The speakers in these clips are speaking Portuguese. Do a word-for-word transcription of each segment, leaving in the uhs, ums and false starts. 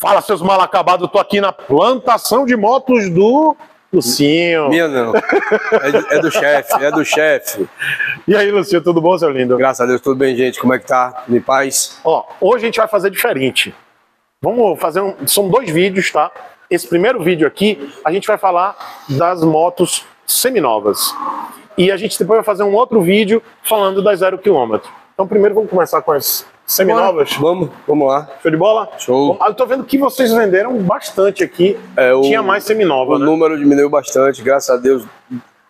Fala, seus mal acabados, eu tô aqui na plantação de motos do Lucinho. Minha não, é, é do chefe, é do chefe. E aí, Lucinho, tudo bom, seu lindo? Graças a Deus, tudo bem, gente, como é que tá? Em paz? Ó, hoje a gente vai fazer diferente. Vamos fazer um... são dois vídeos, tá? Esse primeiro vídeo aqui, a gente vai falar das motos seminovas. E a gente depois vai fazer um outro vídeo falando das zero quilômetro. Então primeiro vamos começar com as seminovas. Vamos, vamos lá. Show de bola? Show. Eu tô vendo que vocês venderam bastante aqui. É, o, tinha mais seminova, o né? número diminuiu bastante, graças a Deus.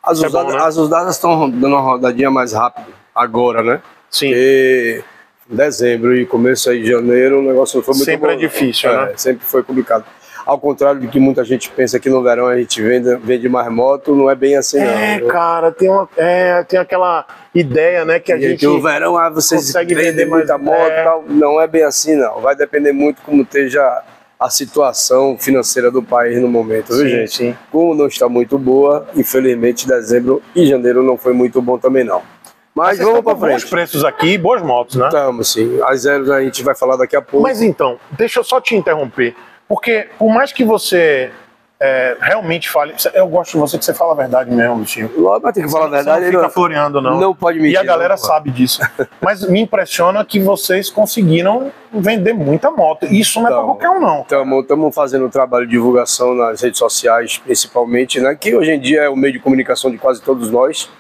As é usadas, bom, né? As usadas estão dando uma rodadinha mais rápido agora, né? Sim. E dezembro e começo aí de janeiro o negócio não foi muito Sempre bom. é difícil, é, né? Sempre foi complicado. Ao contrário do que muita gente pensa que no verão a gente vende, vende mais moto, não é bem assim, não. É, cara, tem, uma, é, tem aquela ideia, né, que a e gente... Que no verão ah, vocês vendem muita mais... moto e tal. Não é bem assim, não. Vai depender muito como esteja a situação financeira do país no momento, viu, sim, gente? Sim. Como não está muito boa, infelizmente, dezembro e janeiro não foi muito bom também, não. Mas, Mas vamos para frente. Bons preços aqui, boas motos, né? Estamos, sim. As zeros a gente vai falar daqui a pouco. Mas então, deixa eu só te interromper. Porque, por mais que você é, realmente fale... Eu gosto de você que você fala a verdade mesmo, Lucinho. Logo, mas tem que falar a verdade. Você não fica não, floreando, não. Não pode mentir. E a galera não, sabe disso. Mas me impressiona que vocês conseguiram vender muita moto. Isso não então, é pra qualquer um, não. Estamos fazendo um trabalho de divulgação nas redes sociais, principalmente, né? Que hoje em dia é o meio de comunicação de quase todos nós.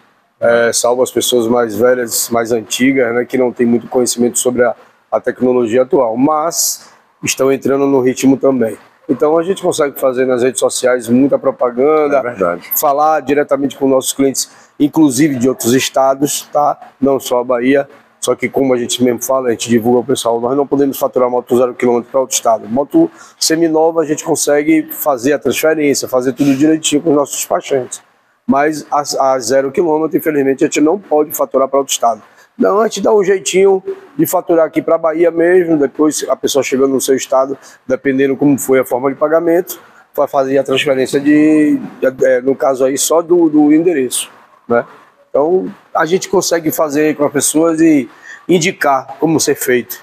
É, salvo as pessoas mais velhas, mais antigas, né? Que não tem muito conhecimento sobre a, a tecnologia atual. Mas... estão entrando no ritmo também. Então a gente consegue fazer nas redes sociais muita propaganda, é verdade. Falar diretamente com nossos clientes, inclusive de outros estados, tá? Não só a Bahia, só que como a gente mesmo fala, a gente divulga ao pessoal, nós não podemos faturar moto zero quilômetro para outro estado. Moto seminova a gente consegue fazer a transferência, fazer tudo direitinho com os nossos despachantes. Mas a, a zero quilômetro, infelizmente, a gente não pode faturar para outro estado. Não, a gente dá um jeitinho de faturar aqui para a Bahia mesmo, depois a pessoa chegando no seu estado, dependendo como foi a forma de pagamento, vai fazer a transferência de, de no caso aí, só do, do endereço, né? Então, a gente consegue fazer com as pessoas e indicar como ser feito,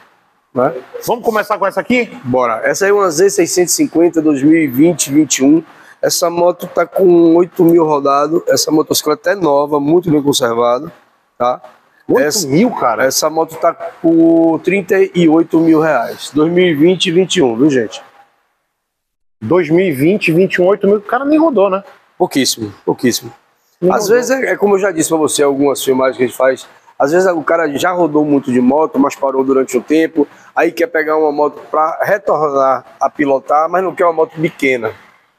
né? Vamos começar com essa aqui? Bora. Essa aí é uma Z seiscentos e cinquenta dois mil e vinte, vinte e um. Essa moto tá com oito mil rodado, essa motocicleta é nova, muito bem conservada, tá? oito mil, cara? Essa moto tá por trinta e oito mil reais. dois mil e vinte e vinte e um, viu, gente? dois mil e vinte, vinte e um, oito mil. O cara nem rodou, né? Pouquíssimo, pouquíssimo. Nem às rodou. Vezes, é, é como eu já disse pra você, algumas filmagens que a gente faz. Às vezes o cara já rodou muito de moto, mas parou durante um tempo. Aí quer pegar uma moto pra retornar a pilotar, mas não quer uma moto pequena.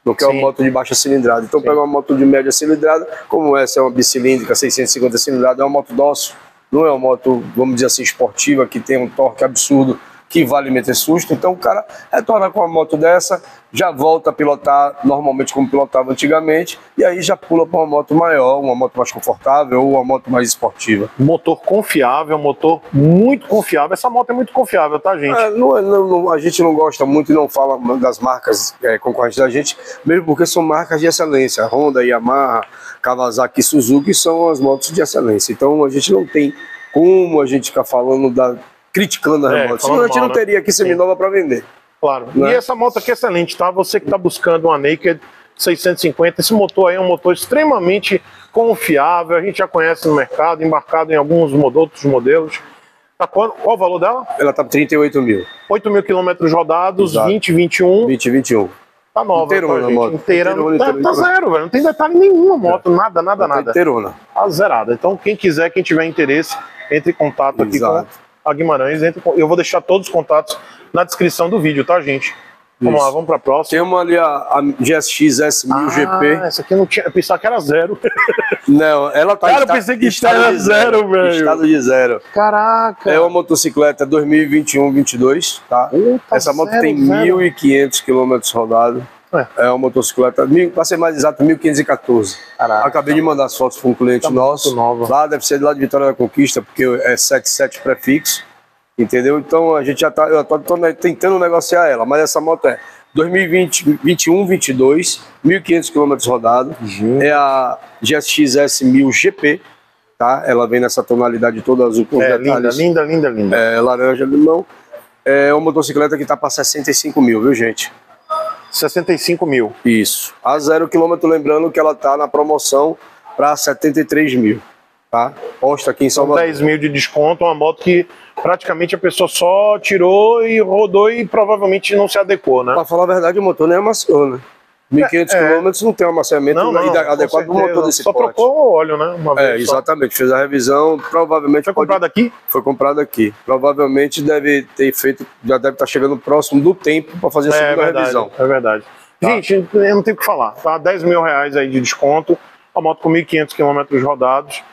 Não quer Sim. uma moto de baixa cilindrada. Então Sim. pega uma moto de média cilindrada, como essa é uma bicilíndrica, seiscentos e cinquenta cilindrada, é uma moto dócil. Não é uma moto, vamos dizer assim, esportiva, que tem um torque absurdo, que vale meter susto. Então o cara retorna com uma moto dessa, já volta a pilotar normalmente como pilotava antigamente, e aí já pula para uma moto maior, uma moto mais confortável ou uma moto mais esportiva. Motor confiável, motor muito confiável. Essa moto é muito confiável, tá, gente? É, não, não, a gente não gosta muito e não fala das marcas é, concorrentes da gente, mesmo porque são marcas de excelência. Honda, Yamaha, Kawasaki e Suzuki são as motos de excelência. Então a gente não tem como a gente ficar falando da... criticando a é, moto, senão a gente mal, não né? teria aqui seminova para vender. Claro, né? E essa moto aqui é excelente, tá? Você que está buscando uma Naked seiscentos e cinquenta, esse motor aí é um motor extremamente confiável, a gente já conhece no mercado, embarcado em alguns outros modelos. Tá, qual, qual o valor dela? Ela tá por trinta e oito mil. oito mil quilômetros rodados, exato. vinte, vinte e um. vinte, vinte e um. Tá nova, inteirona, tá, gente? Inteira, inteirona, inteirona, tá, inteirona. Tá zero, velho, não tem detalhe nenhuma a moto, é. nada, nada, não nada. Inteirona. Tá zerada, então quem quiser, quem tiver interesse, entre em contato aqui exato. com... a Guimarães, eu vou deixar todos os contatos na descrição do vídeo, tá, gente? Vamos Isso. lá, vamos pra próxima. Temos ali a, a G S X S mil G P. Ah, essa aqui eu não tinha, eu pensava que era zero. Não, ela tá... Cara, eu pensei que era zero, velho. Estado de zero. Caraca. É uma motocicleta dois mil e vinte e um, vinte e dois, tá? Eita, essa moto zero, tem mil e quinhentos quilômetros rodados. É. É uma motocicleta, para ser mais exato, mil quinhentos e quatorze. Caraca, acabei tá de mandar as fotos para um cliente tá nosso. Nova. Lá deve ser lá de Vitória da Conquista, porque é setenta e sete prefixo. Entendeu? Então a gente já tá. Eu tô, tô tentando negociar ela, mas essa moto é dois mil e vinte, vinte e um, vinte e dois, mil e quinhentos quilômetros rodados. Uhum. É a G S X S mil G P, tá? Ela vem nessa tonalidade toda azul com é, detalhes. Linda, linda, linda, linda. É laranja, limão. é uma motocicleta que tá para sessenta e cinco mil, viu, gente? sessenta e cinco mil. Isso. A zero quilômetro, lembrando que ela tá na promoção para setenta e três mil, tá? Posta aqui em Salvador. dez mil de desconto, uma moto que praticamente a pessoa só tirou e rodou e provavelmente não se adequou, né? Pra falar a verdade, o motor nem amassou, né? mil e quinhentos quilômetros não tem um amaciamento não, não, adequado para o motor desse só porte. Só trocou o óleo, né? Uma vez é, só. Exatamente. Fez a revisão, provavelmente... Foi pode... comprado aqui? Foi comprado aqui. Provavelmente deve ter feito, já deve estar chegando próximo do tempo para fazer a é, segunda é verdade, revisão. É verdade. Tá? Gente, eu não tenho o que falar. Tá? dez mil reais aí de desconto, a moto com mil e quinhentos quilômetros rodados,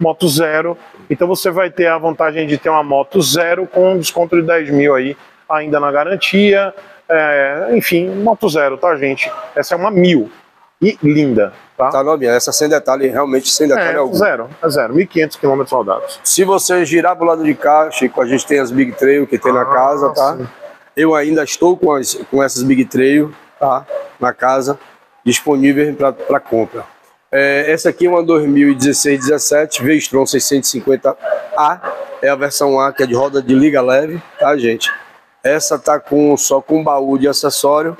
moto zero. Então você vai ter a vantagem de ter uma moto zero com um desconto de dez mil aí, ainda na garantia... É, enfim, moto zero, tá, gente? Essa é uma mil e linda, tá? Tá novinha, essa sem detalhe, realmente sem detalhe é, algum. Zero, é zero, mil e quinhentos quilômetros rodados. Se você girar pro lado de cá, Chico, a gente tem as Big Trail que tem ah, na casa, tá? Sim. Eu ainda estou com, as, com essas Big Trail, tá? Na casa, disponíveis para compra. É, essa aqui é uma dois mil e dezesseis dezessete, V-Strom seiscentos e cinquenta A, é a versão A, que é de roda de liga leve, tá, gente? Essa tá com, só com baú de acessório,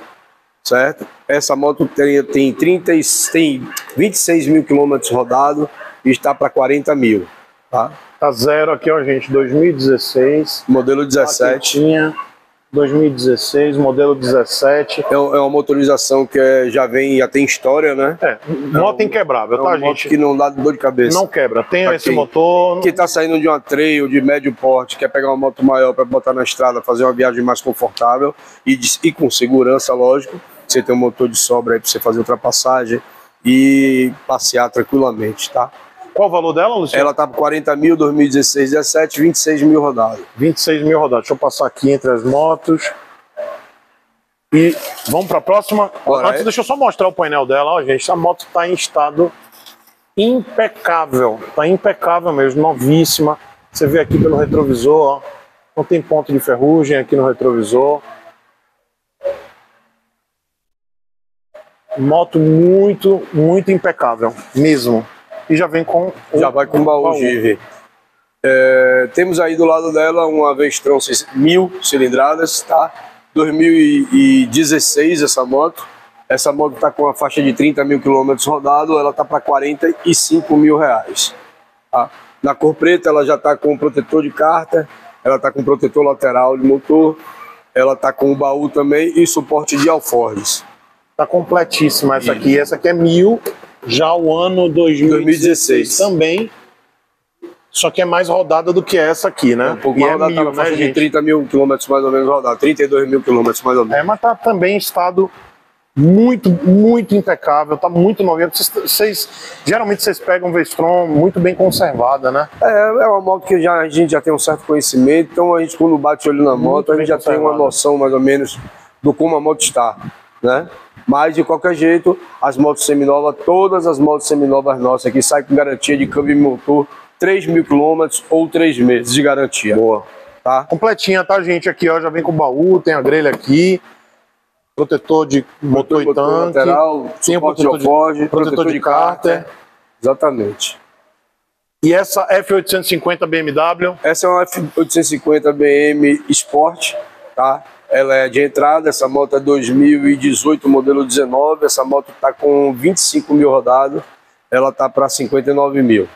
certo? Essa moto tem, tem, trinta, tem vinte e seis mil quilômetros rodado e está para quarenta mil, tá? Tá zero aqui, ó, gente, dois mil e dezesseis. Modelo dezessete. dois mil e dezesseis, modelo dezessete. É, é uma motorização que é, já vem, já tem história, né? É, moto inquebrável, tá, gente? Moto que não dá dor de cabeça. Não quebra, tem pra esse quem, motor... Quem tá saindo de uma trail, de médio porte, quer pegar uma moto maior para botar na estrada, fazer uma viagem mais confortável e, de, e com segurança, lógico. Você tem um motor de sobra aí para você fazer ultrapassagem e passear tranquilamente, tá? Qual o valor dela, Luciano? Ela tá por quarenta mil, dois mil e dezesseis, dezessete, vinte e seis mil rodados. vinte e seis mil rodados. Deixa eu passar aqui entre as motos. E vamos para a próxima. Bora. Antes, é... deixa eu só mostrar o painel dela, ó, gente. A moto tá em estado impecável. Tá impecável mesmo, novíssima. Você vê aqui pelo retrovisor, ó. Não tem ponto de ferrugem aqui no retrovisor. Moto muito, muito impecável mesmo. E já vem com o, já vai com o baú, baú. Givi. É, temos aí do lado dela uma V-Strong mil cilindradas, tá? dois mil e dezesseis essa moto. Essa moto tá com a faixa de trinta mil quilômetros rodado, ela tá para quarenta e cinco mil reais. Tá? Na cor preta ela já tá com protetor de carta, ela tá com protetor lateral de motor, ela tá com o baú também e suporte de alforjes. Tá completíssima essa aqui, essa aqui é mil. Já o ano dois mil e dezesseis também, só que é mais rodada do que essa aqui, né? É um pouco mais rodada, tá na faixa de trinta mil quilômetros mais ou menos rodada, trinta e dois mil quilômetros mais ou menos. É, mas tá também em estado muito, muito impecável, tá muito novinha. Vocês, geralmente vocês pegam V-Strom muito bem conservada, né? É, é uma moto que já, a gente já tem um certo conhecimento, então a gente quando bate o olho na moto, a gente já tem uma noção mais ou menos do como a moto está, né? Mas, de qualquer jeito, as motos seminovas, todas as motos seminovas nossas aqui saem com garantia de câmbio e motor, três mil quilômetros ou três meses de garantia. Boa. Tá? Completinha, tá, gente? Aqui, ó, já vem com o baú, tem a grelha aqui, protetor de motor, motor e tanque, lateral, tem o protetor de, alforge, protetor protetor de, de cárter. cárter. Exatamente. E essa F oitocentos e cinquenta B M W? Essa é uma F oitocentos e cinquenta B M Sport, tá? Ela é de entrada, essa moto é dois mil e dezoito, modelo dezenove, essa moto tá com vinte e cinco mil rodado, ela tá para cinquenta e nove mil.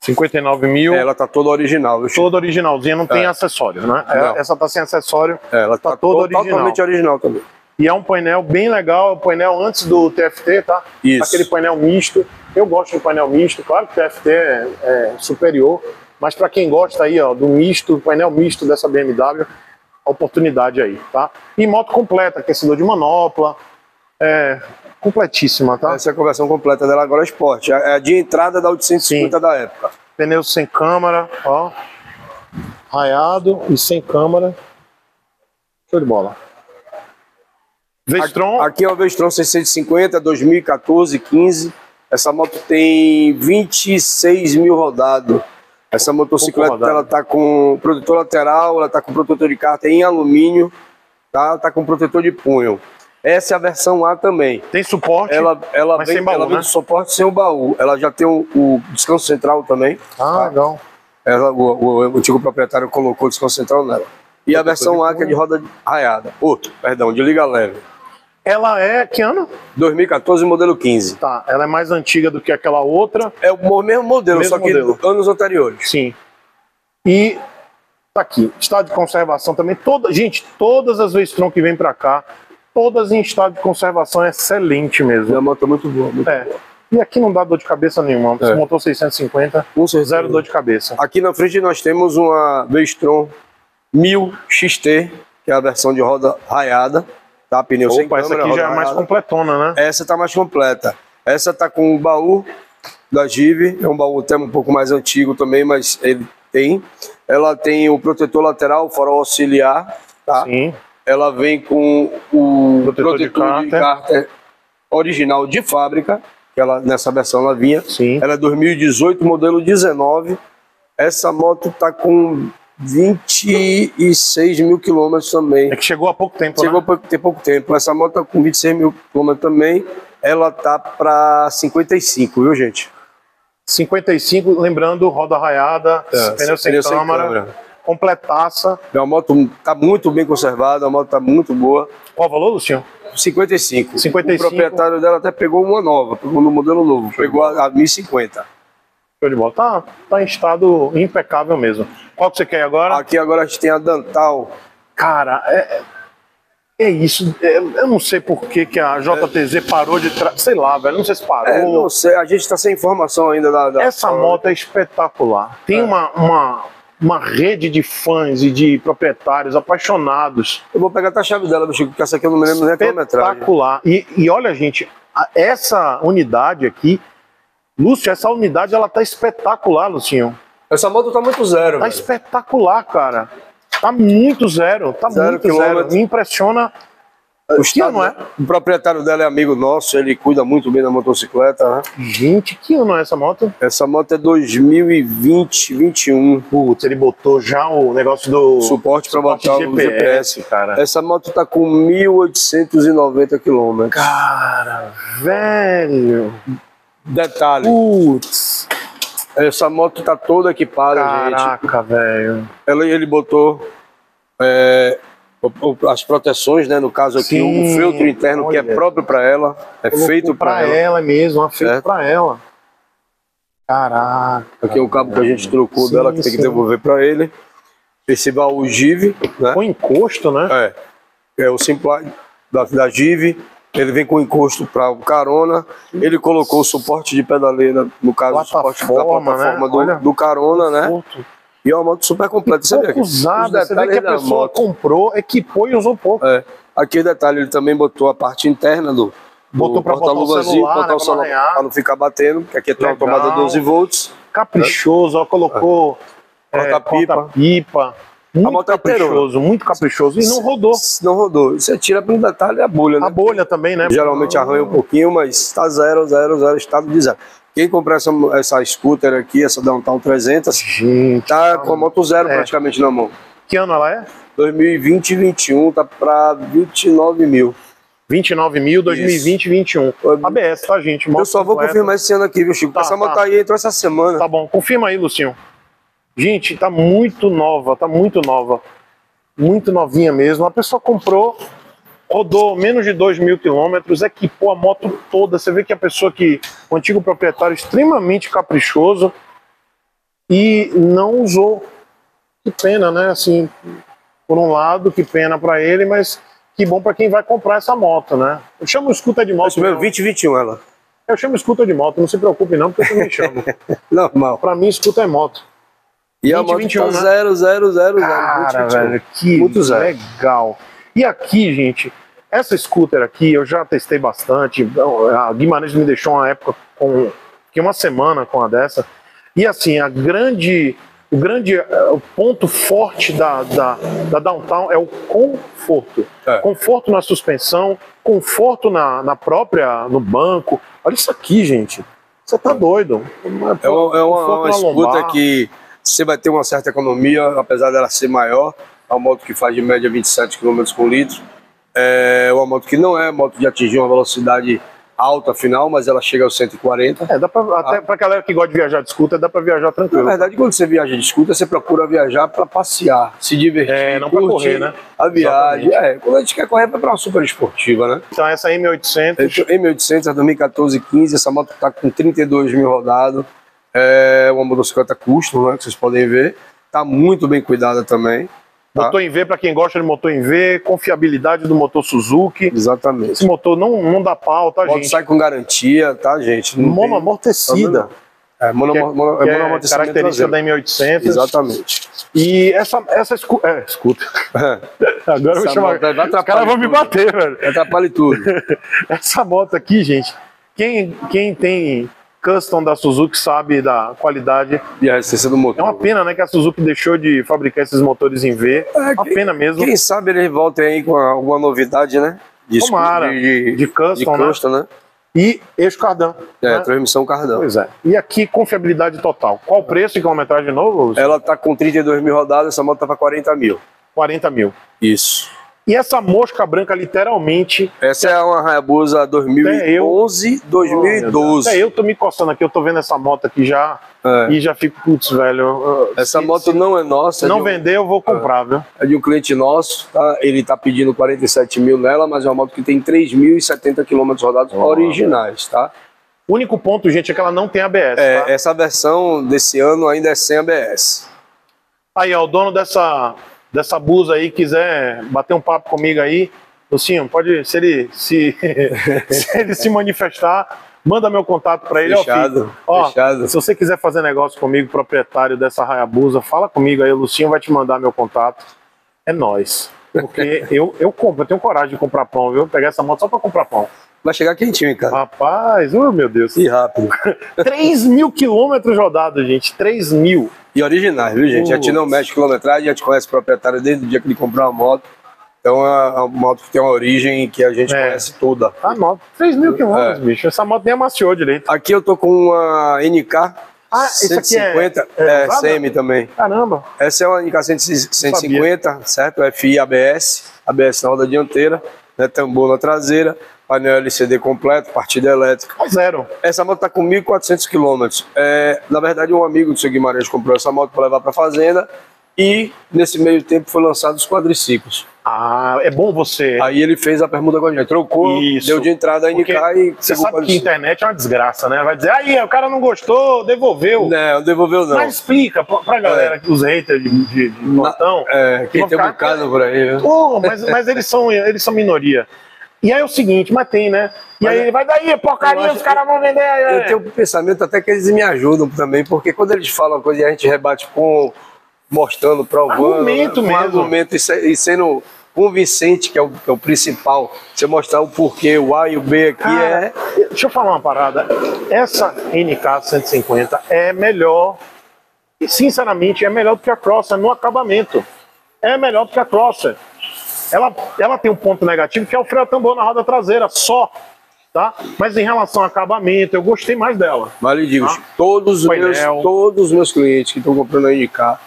cinquenta e nove mil? Ela tá toda original. Toda originalzinha, não é. Tem acessórios, né? Não. Essa tá sem acessório, é, ela tá, tá toda original. Totalmente original também. E é um painel bem legal, é um painel antes do T F T, tá? Isso. Aquele painel misto, eu gosto do painel misto, claro que o T F T é, é superior, mas para quem gosta aí, ó, do misto, painel misto dessa B M W, oportunidade aí, tá? E moto completa, aquecedor de manopla, é completíssima, tá? Essa é a conversão completa dela agora é Sport, é a de entrada da oitocentos e cinquenta. Sim. Da época. Pneu sem câmara, ó, raiado e sem câmara, show de bola. V-Strom. Aqui é o V-Strom seiscentos e cinquenta, dois mil e quatorze, quinze, essa moto tem vinte e seis mil rodado. Essa motocicleta, ela tá com protetor lateral, ela tá com protetor de carta em alumínio, tá? Tá com protetor de punho. Essa é a versão A também. Tem suporte, ela, ela mas vem, sem baú, ela né? Vem de suporte sem o baú. Ela já tem o, o descanso central também. Ah, tá? Legal. Ela, o, o, o antigo proprietário colocou o descanso central nela. E a versão A, que é de roda raiada. Oh, perdão, de liga leve. Ela é, que ano? dois mil e quatorze, modelo quinze. Tá, ela é mais antiga do que aquela outra. É o mesmo modelo, mesmo só que modelo. anos anteriores. Sim. E tá aqui, estado de conservação também. Toda, gente, todas as V-Strom que vem pra cá, todas em estado de conservação excelente mesmo. É uma moto muito boa. Muito é. boa. E aqui não dá dor de cabeça nenhuma. Você é. montou seiscentos e cinquenta, zero dor de cabeça. Aqui na frente nós temos uma V-Strom mil X T, que é a versão de roda raiada. Tá, pneu Opa, sem câmera, essa aqui já é mais raiada. completona, né? Essa tá mais completa. Essa tá com o baú da Givi, é um baú até um pouco mais antigo também, mas ele tem. Ela tem o protetor lateral, o farol auxiliar, tá? Sim. Ela vem com o protetor, protetor de cárter original de fábrica, que ela, nessa versão ela vinha. Sim. Ela é dois mil e dezoito, modelo dezenove. Essa moto tá com vinte e seis mil quilômetros também. É que chegou há pouco tempo, chegou, né? Chegou há pouco tempo. Essa moto tá com vinte e seis mil quilômetros também. Ela tá para cinquenta e cinco, viu, gente? cinquenta e cinco, lembrando, roda raiada, é, pneu sem câmera, completaça. É uma moto tá muito bem conservada, a moto tá muito boa. Qual o valor, Lucinho? cinquenta e cinco. cinquenta e cinco. O proprietário dela até pegou uma nova, pegou no modelo novo, pegou a, a mil e cinquenta. Show de bola. Tá, tá em estado impecável mesmo. Qual que você quer agora? Aqui agora a gente tem a Dantal. Cara, é, é isso. É, eu não sei por que, que a J T Z é. parou de... Tra... Sei lá, velho. Não sei se parou. É, não sei. A gente tá sem informação ainda. Da, da... Essa moto é espetacular. Tem é. uma... uma... uma rede de fãs e de proprietários apaixonados. Eu vou pegar até a chave dela, meu Chico, porque essa aqui eu não me lembro nem a quilometragem. Espetacular. E, e olha, gente, a, essa unidade aqui, Lúcio, essa unidade, ela tá espetacular, Lucinho. Essa moto tá muito zero. Tá velho. espetacular, cara. Tá muito zero. Tá zero muito quilômetro. zero. Me impressiona. O, estado, não é? o proprietário dela é amigo nosso, ele cuida muito bem da motocicleta, né? Gente, que ano é essa moto? Essa moto é dois mil e vinte, vinte e um. Putz, ele botou já o negócio do suporte para botar o G P S, cara. Essa moto tá com mil oitocentos e noventa quilômetros. Cara, velho. Detalhe. Putz. Essa moto tá toda equipada, Caraca, gente. Caraca, velho. Ele botou... É... as proteções, né? No caso aqui, Sim, o feltro interno olha. que é próprio para ela, é Colocou feito para ela. ela mesmo, é feito para ela. Caraca. Aqui é o cabo que a gente trocou sim, dela que sim. tem que devolver para ele. Esse baú Givi, né? Com encosto, né? É. É o Simpla da, da Givi. Ele vem com encosto para o carona. Ele colocou o suporte de pedaleira, no caso, plataforma, o suporte da plataforma, né? do, olha, do carona, né? Conforto. E é uma moto super completa. Você vê, aqui, usada, você vê que a pessoa moto. comprou, equipou e usou pouco. É. Aqui o detalhe, ele também botou a parte interna do, do botou para botar o celular, botar né, o celular para não ficar batendo, porque aqui tem uma tomada doze volts. Caprichoso, ó, colocou é. É, porta-pipa. Muito a moto caprichoso, é muito caprichoso. E não rodou. Não rodou. Você tira pelo detalhe a bolha, né? A bolha também, né? Geralmente arranha um pouquinho, mas está zero, zero, zero, estado de zero. Quem comprar essa, essa scooter aqui, essa Downtown trezentos, gente, tá com a moto zero é. praticamente na mão. Que ano ela é? dois mil e vinte, vinte e um, tá pra vinte e nove mil. vinte e nove mil, dois mil e vinte, vinte e um. A B S, tá, gente? Eu só vou confirmar essa. esse ano aqui, viu, Chico? Tá, essa moto tá. aí entrou essa semana. Tá bom, confirma aí, Lucinho. Gente, tá muito nova, tá muito nova. Muito novinha mesmo. A pessoa comprou, rodou menos de dois mil quilômetros, equipou a moto toda. Você vê que a pessoa que... O antigo proprietário extremamente caprichoso e não usou. Que pena, né? Assim, por um lado, que pena pra ele, mas que bom pra quem vai comprar essa moto, né? Eu chamo scooter de moto. Meu vinte e vinte e um ela. Eu chamo scooter de moto, não se preocupe não, porque eu também chamo. Normal. Pra mim, scooter é moto. E a moto tá zero, zero, zero, Cara, velho, que legal. E aqui, gente, essa scooter aqui eu já testei bastante. A Guimarães me deixou uma época com que uma semana com a dessa. E assim, a grande, o grande o ponto forte da, da, da Downtown é o conforto. É. Conforto na suspensão, conforto na, na própria, no banco. Olha isso aqui, gente. Você tá doido. É uma, é uma, uma scooter que você vai ter uma certa economia, apesar dela ser maior. É uma moto que faz de média vinte e sete quilômetros por litro. É uma moto que não é moto de atingir uma velocidade alta final, mas ela chega aos cento e quarenta. É, dá pra, até ah. pra galera que gosta de viajar de scooter, dá pra viajar tranquilo. Na verdade, quando você viaja de scooter, você procura viajar pra passear, se divertir, é, não pra correr, né? A viagem, exatamente. É, quando a gente quer correr, é pra uma super esportiva, né? Então essa M oitocentos... M oitocentos, a dois mil e quatorze, quinze, essa moto tá com trinta e dois mil rodados, é uma motocicleta custom, né, que vocês podem ver, tá muito bem cuidada também. Tá. Motor em V, para quem gosta de motor em V, confiabilidade do motor Suzuki. Exatamente. Esse motor não, não dá pau, tá, gente? Sai com garantia, tá, gente? Monoamortecida. É, monoamortecida. É característica da M oitocentos. Exatamente. E essa, essa escuta. É, escuta. Agora eu vou chamar. Os caras vão me bater, velho. Atrapalha tudo. Essa moto aqui, gente, quem, quem tem custom da Suzuki sabe da qualidade e a essência do motor. É uma pena, né, que a Suzuki deixou de fabricar esses motores em V. É, uma quem, pena mesmo. Quem sabe eles voltem aí com alguma novidade, né? De, Tomara, de, de, de custom, de custom né? né? E eixo cardan. É, né? Transmissão cardan. Pois é. E aqui, confiabilidade total. Qual o preço e quilometragem de novo? Ela tá com trinta e dois mil rodadas, essa moto tá pra quarenta mil. quarenta mil. Isso. E essa mosca branca, literalmente... Essa é uma Hayabusa dois mil e onze, eu, dois mil e doze. Até eu tô me coçando aqui, eu tô vendo essa moto aqui já é. e já fico, putz, velho... Essa se, moto se não é nossa. Não é um, vender, eu vou comprar, é, viu? É de um cliente nosso, tá? Ele tá pedindo quarenta e sete mil nela, mas é uma moto que tem três mil e setenta quilômetros rodados oh, originais, tá? O único ponto, gente, é que ela não tem A B S, é, tá? Essa versão desse ano ainda é sem A B S. Aí, ó, o dono dessa... dessa busa aí, quiser bater um papo comigo aí, Lucinho, pode, se ele se, se, ele se manifestar, manda meu contato para ele. Fechado, ó, fechado. Se você quiser fazer negócio comigo, proprietário dessa Hayabusa, fala comigo aí, o Lucinho vai te mandar meu contato. É nóis. Porque eu, eu compro, eu tenho coragem de comprar pão, viu? Pegar essa moto só para comprar pão. Vai chegar quentinho, cara. Rapaz, oh, meu Deus. E rápido. três mil quilômetros rodados, gente. três mil. E originais, viu, gente? A gente não mexe quilometragem, a gente conhece o proprietário desde o dia que ele comprou uma moto. Então é uma moto que tem uma origem que a gente é. conhece toda. A moto, três mil quilômetros, é. bicho. Essa moto nem amaciou direito. Aqui eu tô com uma N K. Ah, cento e cinquenta, aqui é, é, é semi também. Caramba. Essa é uma N K cento e cinquenta, certo? F I A B S. A B S na roda dianteira, né? Tambor na traseira. Painel L C D completo, partida elétrica. A zero. Essa moto tá com mil e quatrocentos quilômetros. É, na verdade, um amigo do seu Guimarães comprou essa moto para levar para a fazenda e, nesse meio tempo, foi lançado os quadriciclos. Ah, é bom você... Aí ele fez a permuta com a gente, trocou, isso. deu de entrada a N K e... Você sabe que a internet é uma desgraça, né? Vai dizer, aí, o cara não gostou, devolveu. Não, devolveu não. Mas explica pra galera, é. os haters de, de, de montão... É, quem tem um bocado por aí... Pô, mas, mas eles, são, eles são minoria. E aí é o seguinte, mas tem, né? E mas aí, vai daí, porcaria, os caras vão vender... Eu tenho um pensamento até que eles me ajudam também, porque quando eles falam uma coisa e a gente rebate com... mostrando, provando... Argumento né? mesmo. Argumento e sendo convincente, que é, o, que é o principal. Você mostrar o porquê, o A e o B aqui cara, é... Deixa eu falar uma parada. Essa N K cento e cinquenta é melhor, e sinceramente, é melhor do que a Crosser no acabamento. É melhor do que a Crosser. Ela, ela tem um ponto negativo que é o freio a tambor na roda traseira, só, tá? Mas em relação ao acabamento, eu gostei mais dela. Mas lhe digo, tá? todos, meus, todos os meus clientes que estão comprando a N K,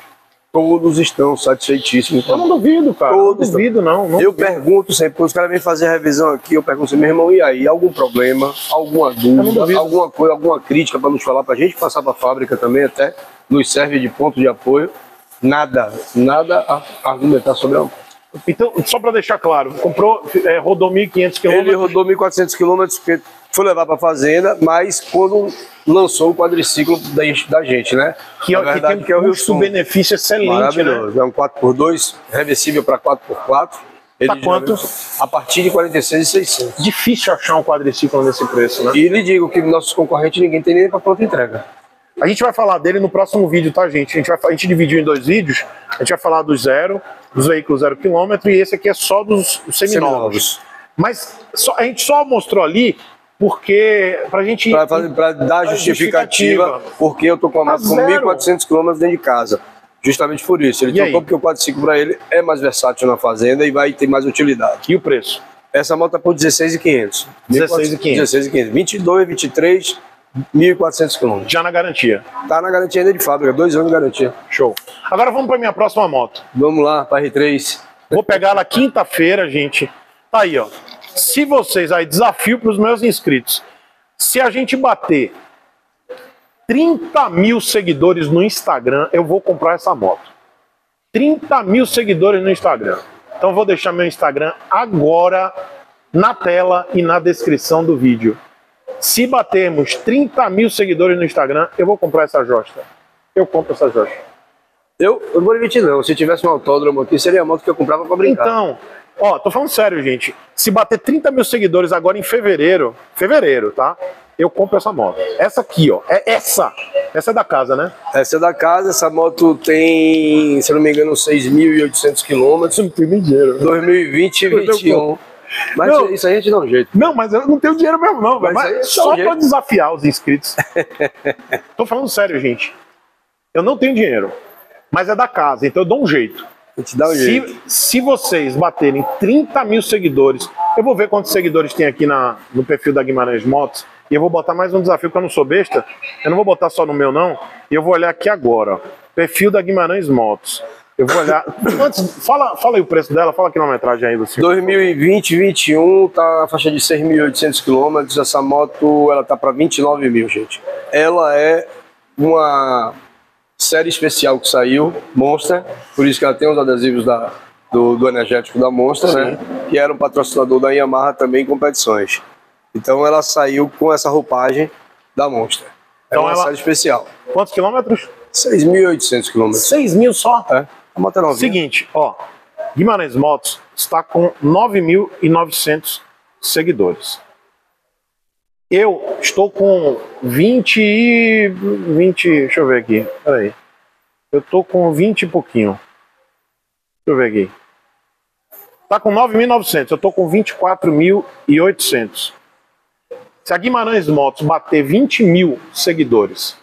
todos estão satisfeitíssimos. Eu não duvido, cara. Todos não duvido, não. não eu duvido. pergunto sempre, quando os caras vêm fazer a revisão aqui, eu pergunto assim, meu irmão, e aí? Algum problema? Alguma dúvida? Alguma coisa, alguma crítica para nos falar, para a gente passar para a fábrica também até, nos serve de ponto de apoio? Nada, nada a argumentar sobre a Então, só para deixar claro, comprou, é, rodou mil e quinhentos quilômetros. Ele rodou mil e quatrocentos quilômetros, porque foi levar para a fazenda, mas quando lançou o quadriciclo da, da gente, né? Que, Na verdade, que tem que é o custo-benefício excelente, maravilhoso, né? É um quatro por dois, reversível para quatro por quatro. Tá quanto? A partir de quarenta e seis mil e seiscentos. Difícil achar um quadriciclo nesse preço, né? E lhe digo que nossos concorrentes ninguém tem nem para pronta entrega. A gente vai falar dele no próximo vídeo, tá, gente? A gente, vai, a gente dividiu em dois vídeos. A gente vai falar do zero, dos veículos zero quilômetro, e esse aqui é só dos seminovos. seminovos. Mas só, a gente só mostrou ali porque... Pra gente... Pra, pra, pra dar justificativa, justificativa, porque eu tô com uma moto com mil e quatrocentos quilômetros dentro de casa. Justamente por isso. Ele trocou porque o quatro cinco para ele é mais versátil na fazenda e vai ter mais utilidade. E o preço? Essa moto tá por dezesseis mil e quinhentos. dezesseis mil e quinhentos. vinte e dois, vinte e três... mil e quatrocentos quilômetros. Já na garantia. Tá na garantia ainda de fábrica, dois anos de garantia. Show. Agora vamos para minha próxima moto. Vamos lá, para R três. Vou pegar ela quinta-feira, gente. Tá aí, ó. Se vocês, aí desafio para os meus inscritos, se a gente bater trinta mil seguidores no Instagram, eu vou comprar essa moto. trinta mil seguidores no Instagram. Então vou deixar meu Instagram agora na tela e na descrição do vídeo. Se batermos trinta mil seguidores no Instagram, eu vou comprar essa josta. Eu compro essa josta. Eu, eu não vou admitir não, se tivesse um autódromo aqui, seria a moto que eu comprava pra brincar. Então, ó, tô falando sério, gente. Se bater trinta mil seguidores agora em fevereiro, fevereiro, tá? Eu compro essa moto. Essa aqui, ó. É essa. Essa é da casa, né? Essa é da casa. Essa moto tem, se eu não me engano, seis mil e oitocentos quilômetros. Não tem nem dinheiro. dois mil e vinte e vinte e um. Mas não, isso aí a gente dá um jeito. Não, mas eu não tenho dinheiro mesmo, não. Mas mas só para desafiar os inscritos. Tô falando sério, gente. Eu não tenho dinheiro. Mas é da casa, então eu dou um jeito. Eu te dá um se, jeito. Se vocês baterem trinta mil seguidores, eu vou ver quantos seguidores tem aqui na, no perfil da Guimarães Motos. E eu vou botar mais um desafio, que eu não sou besta. Eu não vou botar só no meu, não. E eu vou olhar aqui agora, ó. Perfil da Guimarães Motos. Eu vou olhar... Antes, fala, fala aí o preço dela, fala a quilometragem aí, Lucinho. dois mil e vinte, vinte e um, tá a faixa de seis mil e oitocentos quilômetros. Essa moto, ela tá pra vinte e nove mil, gente. Ela é uma série especial que saiu, Monster. Por isso que ela tem os adesivos da, do, do energético da Monster, sim, né? Que era um patrocinador da Yamaha também em competições. Então ela saiu com essa roupagem da Monster. É então uma ela... série especial. Quantos quilômetros? seis mil e oitocentos quilômetros. seis mil só? É. A moto é novinha. Seguinte, ó. Guimarães Motos está com nove mil e novecentos seguidores. Eu estou com vinte e... vinte... Deixa eu ver aqui. Peraí. Eu estou com vinte e pouquinho. Deixa eu ver aqui. Está com nove mil e novecentos. Eu estou com vinte e quatro mil e oitocentos. Se a Guimarães Motos bater vinte mil seguidores,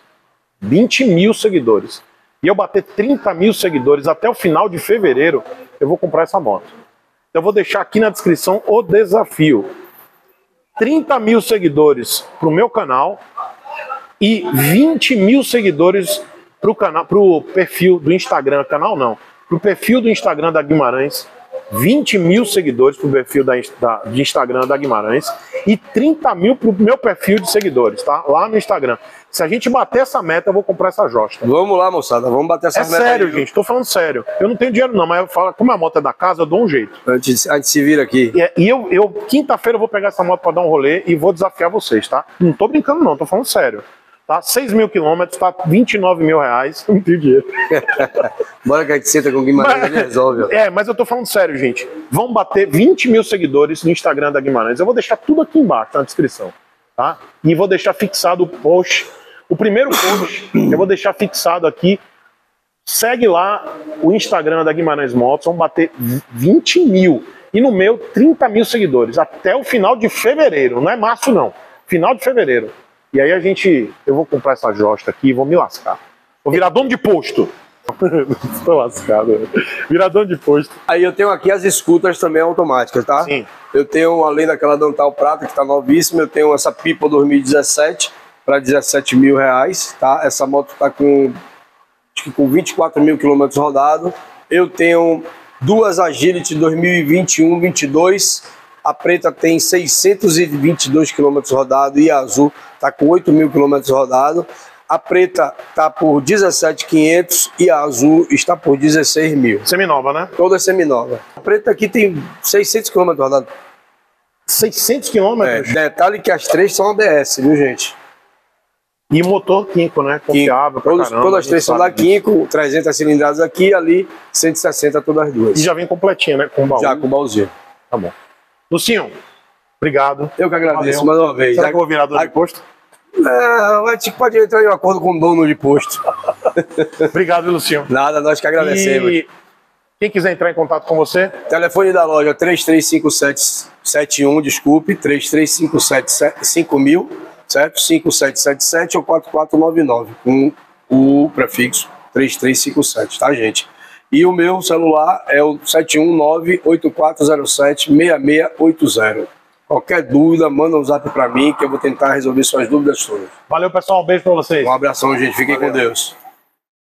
vinte mil seguidores, e eu bater trinta mil seguidores até o final de fevereiro, eu vou comprar essa moto. Eu vou deixar aqui na descrição o desafio. trinta mil seguidores para o meu canal e vinte mil seguidores para o canal, para o perfil do Instagram, canal não, para o perfil do Instagram da Guimarães. vinte mil seguidores para o perfil da, da, de Instagram da Guimarães e trinta mil para o meu perfil de seguidores, tá? Lá no Instagram. Se a gente bater essa meta, eu vou comprar essa josta. Vamos lá, moçada, vamos bater essa é meta. É sério, aí, gente, tô falando sério. Eu não tenho dinheiro não, mas eu falo, como a moto é da casa, eu dou um jeito. Antes, antes de se vir aqui. E, e eu, eu quinta-feira, eu vou pegar essa moto para dar um rolê e vou desafiar vocês, tá? Não tô brincando não, tô falando sério. Tá? seis mil quilômetros, tá vinte e nove mil reais. Não tem dinheiro. Bora que a gente senta com o Guimarães, mas, ele resolve. Ó. É, mas eu tô falando sério, gente. Vão bater vinte mil seguidores no Instagram da Guimarães. Eu vou deixar tudo aqui embaixo, na descrição. Tá? E vou deixar fixado o post. O primeiro post, eu vou deixar fixado aqui. Segue lá o Instagram da Guimarães Motos. Vão bater vinte mil. E no meu, trinta mil seguidores. Até o final de fevereiro. Não é março, não. Final de fevereiro. E aí a gente... Eu vou comprar essa josta aqui e vou me lascar. Vou virar dono de posto. Tô lascado. Virar dono de posto. Aí eu tenho aqui as escutas também automáticas, tá? Sim. Eu tenho, além daquela Dantal prata, que tá novíssima, eu tenho essa Pipo dois mil e dezessete para dezessete mil reais, tá? Essa moto tá com... Acho que com vinte e quatro mil quilômetros rodados. Eu tenho duas Agility dois mil e vinte e um, vinte e dois. A preta tem seiscentos e vinte e dois quilômetros rodados e a azul tá com oito mil quilômetros rodados. A preta tá por dezessete mil e quinhentos e a azul está por dezesseis mil. Seminova, né? Toda seminova. A preta aqui tem seiscentos quilômetros rodados. seiscentos quilômetros? É, detalhe que as três são A B S, viu, gente? E motor Kinko, né? Confiável pra caramba. Todas as três são da Kinko, trezentas cilindradas aqui e ali, cento e sessenta todas as duas. E já vem completinha, né? Com baú. Já, com baúzinho. Tá bom. Lucinho, obrigado. Eu que agradeço mais uma vez. Será que eu vou virar dono de posto? Não, a gente pode entrar em um acordo com o dono de posto. Obrigado, Lucinho. Nada, nós que agradecemos. E quem quiser entrar em contato com você? Telefone da loja três três cinco sete, sete um, desculpe, três três cinco sete, cinco mil, certo? cinco sete sete sete ou quatro quatro nove nove, com o prefixo três três cinco sete, tá, gente? E o meu celular é o sete um nove, oito quatro zero sete, seis seis oito zero. Qualquer dúvida, manda um zap pra mim que eu vou tentar resolver suas dúvidas todas. Valeu, pessoal. Um beijo pra vocês. Um abração, gente. Fiquem Valeu. com Deus.